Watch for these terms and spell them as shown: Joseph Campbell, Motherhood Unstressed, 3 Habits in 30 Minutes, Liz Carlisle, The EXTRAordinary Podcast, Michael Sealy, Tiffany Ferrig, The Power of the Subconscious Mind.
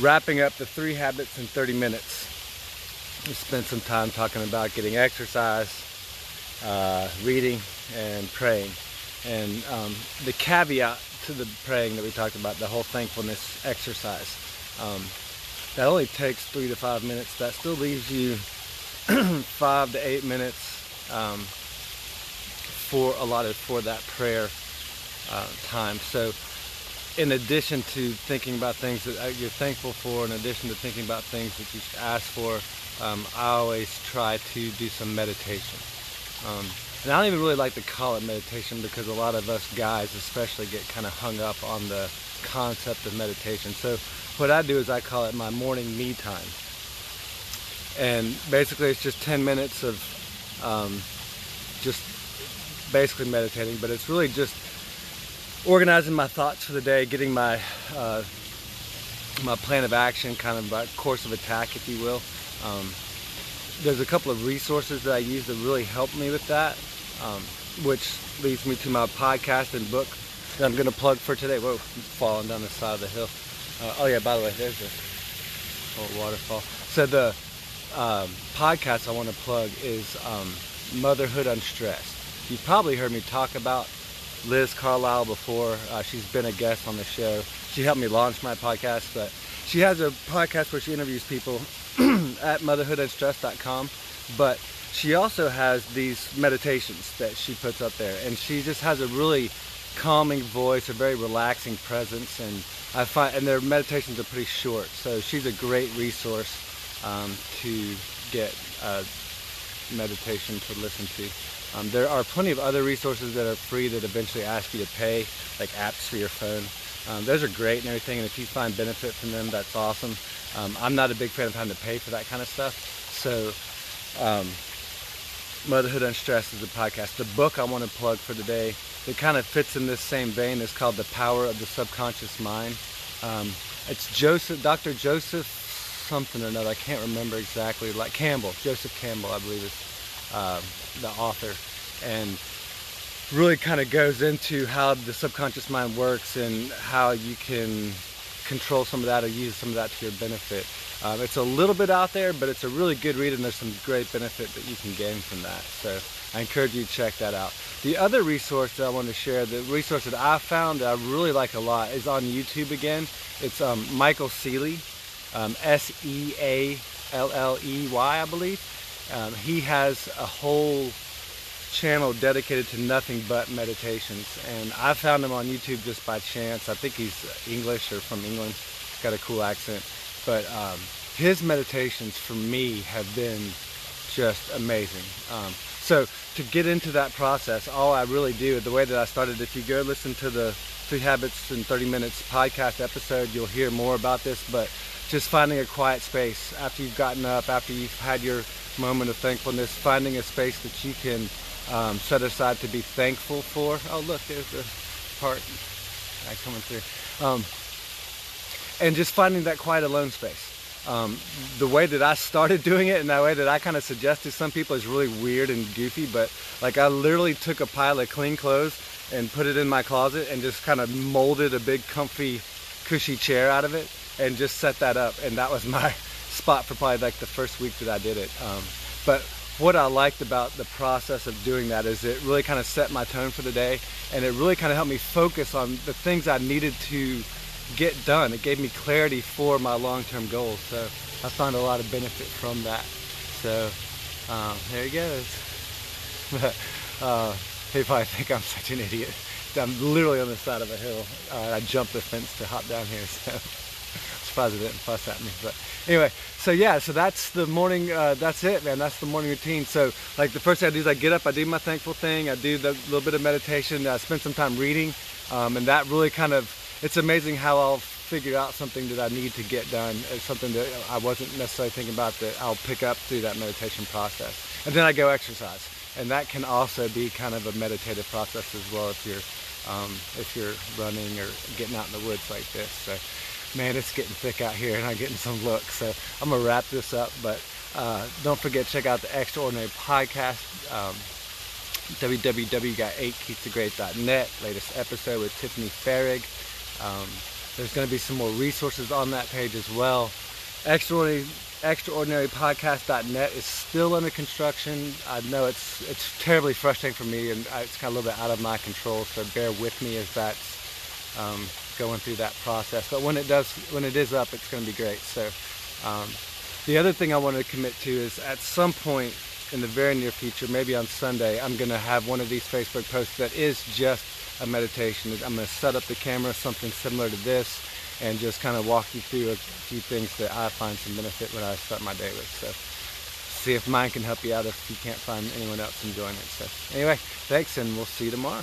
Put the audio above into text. wrapping up the 3 Habits in 30 Minutes. We spent some time talking about getting exercise, reading, and praying. And the caveat to the praying that we talked about, the whole thankfulness exercise, that only takes 3 to 5 minutes. That still leaves you 5 to 8 minutes allotted for that prayer time. So in addition to thinking about things that you're thankful for, in addition to thinking about things that you should ask for, I always try to do some meditation. And I don't even really like to call it meditation, because a lot of us guys especially get kind of hung up on the concept of meditation. So what I do is I call it my morning me time. And basically it's just 10 minutes of just basically meditating, but it's really just organizing my thoughts for the day, getting my my plan of action, kind of my course of attack, if you will. There's a couple of resources that I use that really help me with that, which leads me to my podcast and book that I'm going to plug for today. Whoa, I'm falling down the side of the hill. Oh yeah, by the way, there's a little waterfall. So the podcast I want to plug is Motherhood Unstressed. You've probably heard me talk about Liz Carlisle before. She's been a guest on the show. She helped me launch my podcast, but she has a podcast where she interviews people at motherhoodandstress.com, but she also has these meditations that she puts up there, and she just has a really calming voice, a very relaxing presence, and I find, and their meditations are pretty short, so she's a great resource to get meditation to listen to. There are plenty of other resources that are free that eventually ask you to pay, like apps for your phone. Those are great and everything, and if you find benefit from them, that's awesome. I'm not a big fan of having to pay for that kind of stuff, so Motherhood Unstressed is a podcast. The book I want to plug for today that kind of fits in this same vein is called The Power of the Subconscious Mind. It's Dr. Joseph something or another, I can't remember exactly, like Campbell, Joseph Campbell, I believe is the author, and really kind of goes into how the subconscious mind works and how you can control some of that or use some of that to your benefit. It's a little bit out there, but it's a really good read, and there's some great benefit that you can gain from that. So I encourage you to check that out. The other resource that I want to share, the resource that I found that I really like a lot, is on YouTube again. It's Michael Sealy, S-E-A-L-L-E-Y, I believe. He has a whole channel dedicated to nothing but meditations, and I found him on YouTube just by chance. I think he's English or from England. He's got a cool accent, but his meditations for me have been just amazing. So to get into that process, all I really do, the way that I started, if you go listen to the 3 Habits in 30 Minutes podcast episode, you'll hear more about this, but just finding a quiet space after you've gotten up, after you've had your moment of thankfulness, finding a space that you can set aside to be thankful for. Oh, look, there's the part coming through. And just finding that quiet alone space. The way that I started doing it, and the way that I kind of suggest to some people, is really weird and goofy, but like I literally took a pile of clean clothes and put it in my closet and just kind of molded a big comfy cushy chair out of it and just set that up, and that was my spot for probably like the first week that I did it. But what I liked about the process of doing that is it really kind of set my tone for the day, and it really kind of helped me focus on the things I needed to get done. It gave me clarity for my long-term goals, so I found a lot of benefit from that. So there it goes. They probably think I'm such an idiot. I'm literally on the side of a hill. I jumped the fence to hop down here, so surprised it didn't fuss at me. But anyway, so yeah, so that's the morning, that's it, man. That's the morning routine. So like the first thing I do is I get up, I do my thankful thing, I do the little bit of meditation, I spend some time reading, and that really kind of, it's amazing how I'll figure out something that I need to get done. It's something that I wasn't necessarily thinking about that I'll pick up through that meditation process. And then I go exercise, and that can also be kind of a meditative process as well if you're running or getting out in the woods like this. So, man, it's getting thick out here and I'm getting some look. So I'm gonna wrap this up, but don't forget, check out the Extraordinary Podcast, www.8keys2great.net, latest episode with Tiffany Ferrig. There's going to be some more resources on that page as well. ExtraordinaryPodcast.net is still under construction. I know it's terribly frustrating for me, and it's kind of a little bit out of my control, so bear with me as that's going through that process. But when it is up, it's going to be great. So the other thing I want to commit to is at some point in the very near future, maybe on Sunday, I'm going to have one of these Facebook posts that is just a meditation. I'm going to set up the camera, something similar to this, and just kind of walk you through a few things that I find some benefit when I start my day with. So see if mine can help you out if you can't find anyone else enjoying it. So anyway, thanks, and we'll see you tomorrow.